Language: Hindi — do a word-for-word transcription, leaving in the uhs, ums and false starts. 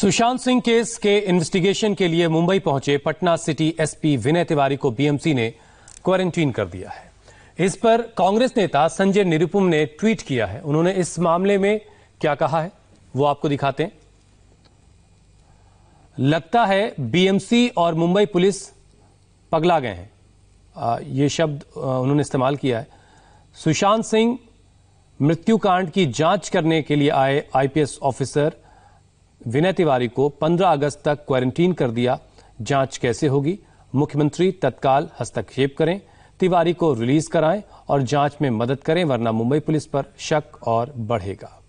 सुशांत सिंह केस के इन्वेस्टिगेशन के लिए मुंबई पहुंचे पटना सिटी एसपी विनय तिवारी को बीएमसी ने क्वारंटीन कर दिया है। इस पर कांग्रेस नेता संजय निरुपम ने ट्वीट किया है। उन्होंने इस मामले में क्या कहा है वो आपको दिखाते हैं। लगता है बीएमसी और मुंबई पुलिस पगला गए हैं, आ, ये शब्द उन्होंने इस्तेमाल किया है। सुशांत सिंह मृत्युकांड की जांच करने के लिए आए आईपीएस ऑफिसर विनय तिवारी को पंद्रह अगस्त तक क्वारंटीन कर दिया। जांच कैसे होगी? मुख्यमंत्री तत्काल हस्तक्षेप करें, तिवारी को रिलीज कराएं और जांच में मदद करें, वरना मुंबई पुलिस पर शक और बढ़ेगा।